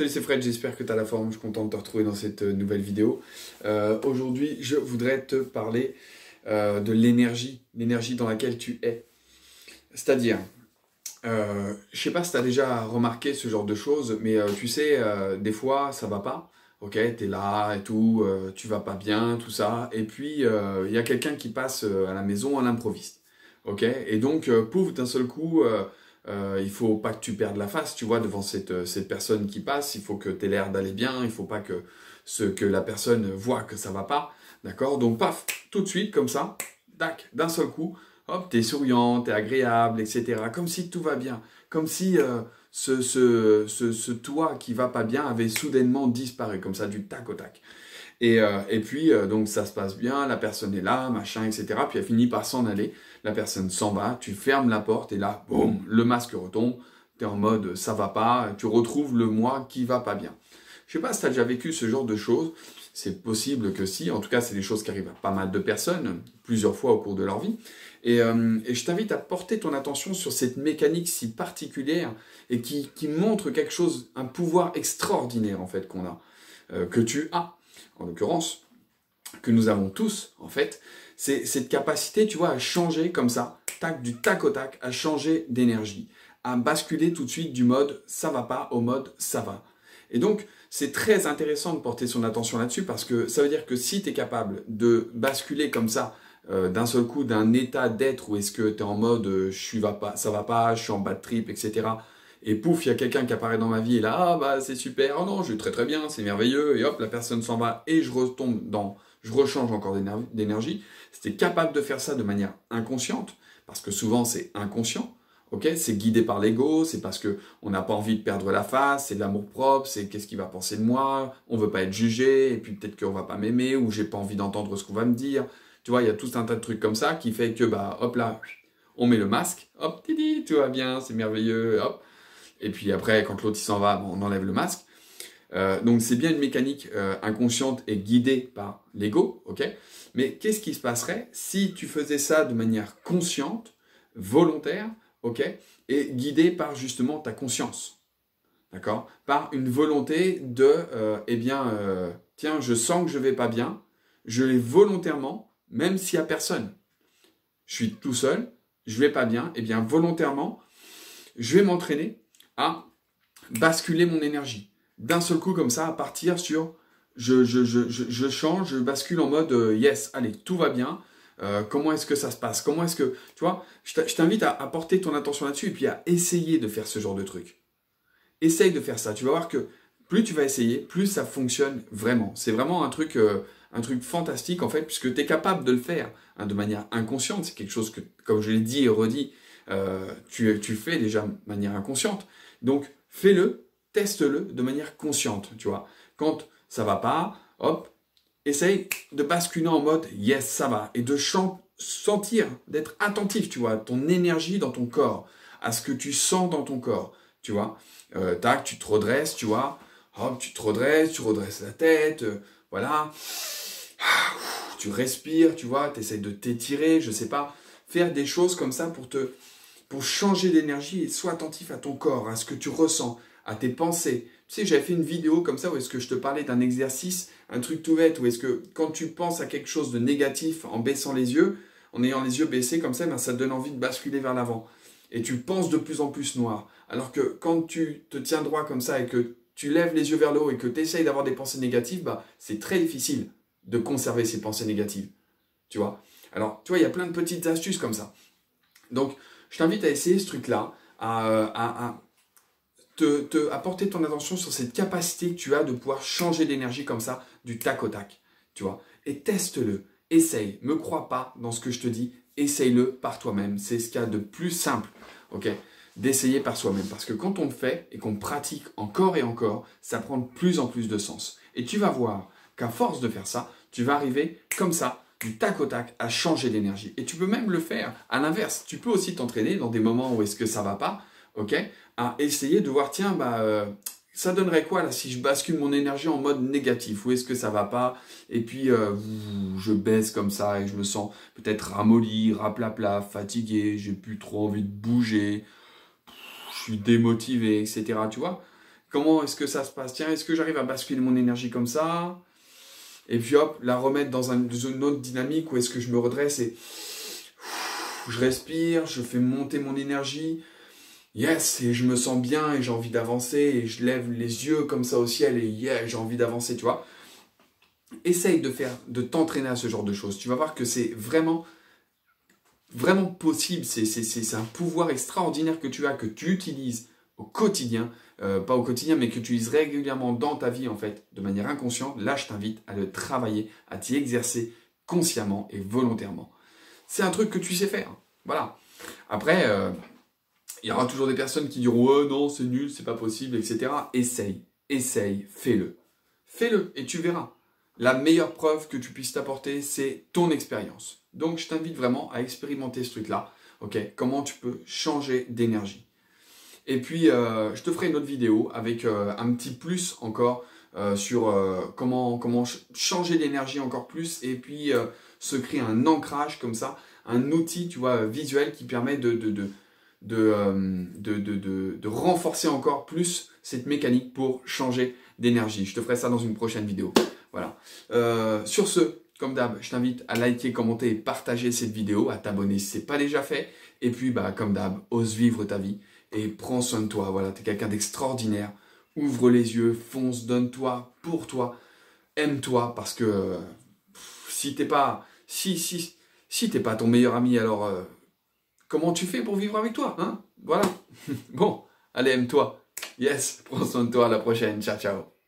Salut, c'est Fred, j'espère que tu as la forme, je suis content de te retrouver dans cette nouvelle vidéo. Aujourd'hui, je voudrais te parler de l'énergie, dans laquelle tu es. C'est-à-dire, je ne sais pas si tu as déjà remarqué ce genre de choses, mais tu sais, des fois, ça ne va pas. Ok, tu es là et tout, tu vas pas bien, tout ça. Et puis, il y a quelqu'un qui passe à la maison à l'improviste. Ok, et donc, pouf, d'un seul coup... il faut pas que tu perdes la face, tu vois, devant cette personne qui passe. Il faut que tu aies l'air d'aller bien, il faut pas que la personne voit que ça va pas, d'accord? Donc paf, tout de suite comme ça, tac, d'un seul coup, hop, t'es souriant, t'es agréable, etc. Comme si tout va bien, comme si ce toi qui va pas bien avait soudainement disparu, comme ça du tac au tac. Et puis, donc, ça se passe bien, la personne est là, machin, etc. Puis, elle finit par s'en aller. La personne s'en va, tu fermes la porte et là, boum, le masque retombe. Tu es en mode, ça va pas, tu retrouves le moi qui va pas bien. Je sais pas si tu as déjà vécu ce genre de choses. C'est possible que si. En tout cas, c'est des choses qui arrivent à pas mal de personnes, plusieurs fois au cours de leur vie. Et je t'invite à porter ton attention sur cette mécanique si particulière et qui montre quelque chose, un pouvoir extraordinaire, en fait, qu'on a, que tu as. En l'occurrence, que nous avons tous, en fait, c'est cette capacité, tu vois, à changer comme ça, tac, du tac au tac, à changer d'énergie, à basculer tout de suite du mode « ça va pas » au mode « ça va ». Et donc, c'est très intéressant de porter son attention là-dessus parce que ça veut dire que si tu es capable de basculer comme ça, d'un seul coup, d'un état d'être où est-ce que tu es en mode « ça va pas, je suis en bad trip, etc. » Et pouf, il y a quelqu'un qui apparaît dans ma vie et là, ah bah c'est super, oh non, je vais très très bien, c'est merveilleux, et hop, la personne s'en va et je retombe dans, je rechange encore d'énergie. Si t'es capable de faire ça de manière inconsciente, parce que souvent c'est inconscient, ok, c'est guidé par l'ego, c'est parce qu'on n'a pas envie de perdre la face, c'est de l'amour propre, c'est qu'est-ce qu'il va penser de moi, on veut pas être jugé, et puis peut-être qu'on va pas m'aimer, ou j'ai pas envie d'entendre ce qu'on va me dire. Tu vois, il y a tout un tas de trucs comme ça qui fait que, bah hop là, on met le masque, hop, tidi, tout va bien, c'est merveilleux, hop. Et puis après, quand l'autre s'en va, on enlève le masque. Donc, c'est bien une mécanique inconsciente et guidée par l'ego, ok? Mais qu'est-ce qui se passerait si tu faisais ça de manière consciente, volontaire, ok? Et guidée par justement ta conscience, d'accord? Par une volonté de, eh bien, tiens, je sens que je vais pas bien, je l'ai volontairement, même s'il n'y a personne. Je suis tout seul, je vais pas bien, eh bien, volontairement, je vais m'entraîner à basculer mon énergie. D'un seul coup, comme ça, à partir sur je change, je bascule en mode yes, allez, tout va bien. Comment est-ce que ça se passe? Comment est-ce que... Tu vois, je t'invite à porter ton attention là-dessus et puis à essayer de faire ce genre de truc. Essaye de faire ça. Tu vas voir que plus tu vas essayer, plus ça fonctionne vraiment. C'est vraiment un truc fantastique, en fait, puisque tu es capable de le faire hein, de manière inconsciente. C'est quelque chose que, comme je l'ai dit et redit, tu fais déjà de manière inconsciente. Donc, fais-le, teste-le de manière consciente, tu vois. Quand ça va pas, hop, essaye de basculer en mode « yes, ça va » et de sentir, d'être attentif, tu vois, à ton énergie dans ton corps, à ce que tu sens dans ton corps, tu vois. Tac, tu te redresses, tu vois, hop, tu redresses la tête, voilà. Ah, ouf, tu respires, tu vois, tu essayes de t'étirer, je sais pas, faire des choses comme ça pour changer d'énergie et sois attentif à ton corps, à ce que tu ressens, à tes pensées. Tu sais, j'avais fait une vidéo comme ça où est-ce que je te parlais d'un exercice, un truc tout bête, où est-ce que quand tu penses à quelque chose de négatif en baissant les yeux, en ayant les yeux baissés comme ça, ben, ça te donne envie de basculer vers l'avant. Et tu penses de plus en plus noir. Alors que quand tu te tiens droit comme ça et que tu lèves les yeux vers le haut et que tu essayes d'avoir des pensées négatives, ben, c'est très difficile de conserver ces pensées négatives. Tu vois? Alors, tu vois, il y a plein de petites astuces comme ça. Donc, je t'invite à essayer ce truc-là, à porter ton attention sur cette capacité que tu as de pouvoir changer d'énergie comme ça, du tac au tac, tu vois. Et teste-le, essaye, ne me crois pas dans ce que je te dis, essaye-le par toi-même. C'est ce qu'il y a de plus simple, ok, d'essayer par soi-même. Parce que quand on le fait et qu'on pratique encore et encore, ça prend de plus en plus de sens. Et tu vas voir qu'à force de faire ça, tu vas arriver comme ça, du tac au tac, à changer d'énergie. Et tu peux même le faire à l'inverse. Tu peux aussi t'entraîner dans des moments où est-ce que ça va pas, ok, à essayer de voir, tiens, bah, ça donnerait quoi là si je bascule mon énergie en mode négatif, où est-ce que ça va pas, et puis je baisse comme ça et je me sens peut-être ramolli, raplapla, fatigué, j'ai plus trop envie de bouger, je suis démotivé, etc. Tu vois, Comment est-ce que ça se passe? Tiens, est-ce que j'arrive à basculer mon énergie comme ça? Et puis hop, la remettre dans une autre dynamique où est-ce que je me redresse et je respire, je fais monter mon énergie. Yes, et je me sens bien et j'ai envie d'avancer et je lève les yeux comme ça au ciel et yeah, j'ai envie d'avancer, tu vois. Essaye de t'entraîner à ce genre de choses. Tu vas voir que c'est vraiment, vraiment possible. C'est un pouvoir extraordinaire que tu as, que tu utilises au quotidien. Pas au quotidien, mais que tu utilises régulièrement dans ta vie, en fait, de manière inconsciente. Là, je t'invite à le travailler, à t'y exercer consciemment et volontairement. C'est un truc que tu sais faire. Voilà. Après, il y aura toujours des personnes qui diront « Oh non, c'est nul, c'est pas possible, etc. » Essaye, essaye, fais-le. Fais-le et tu verras. La meilleure preuve que tu puisses t'apporter, c'est ton expérience. Donc, je t'invite vraiment à expérimenter ce truc-là. Ok, comment tu peux changer d'énergie. Et puis, je te ferai une autre vidéo avec un petit plus encore sur comment changer d'énergie encore plus et puis se créer un ancrage comme ça, un outil, tu vois, visuel qui permet de renforcer encore plus cette mécanique pour changer d'énergie. Je te ferai ça dans une prochaine vidéo. Voilà. Sur ce, comme d'hab, je t'invite à liker, commenter et partager cette vidéo, à t'abonner si ce n'est pas déjà fait. Et puis, bah, comme d'hab, ose vivre ta vie. Et prends soin de toi, voilà, t'es quelqu'un d'extraordinaire. Ouvre les yeux, fonce, donne-toi, pour toi, aime-toi, parce que si t'es pas, si t'es pas ton meilleur ami, alors comment tu fais pour vivre avec toi, hein? Voilà. Bon, allez, aime-toi. Yes, prends soin de toi, à la prochaine. Ciao, ciao.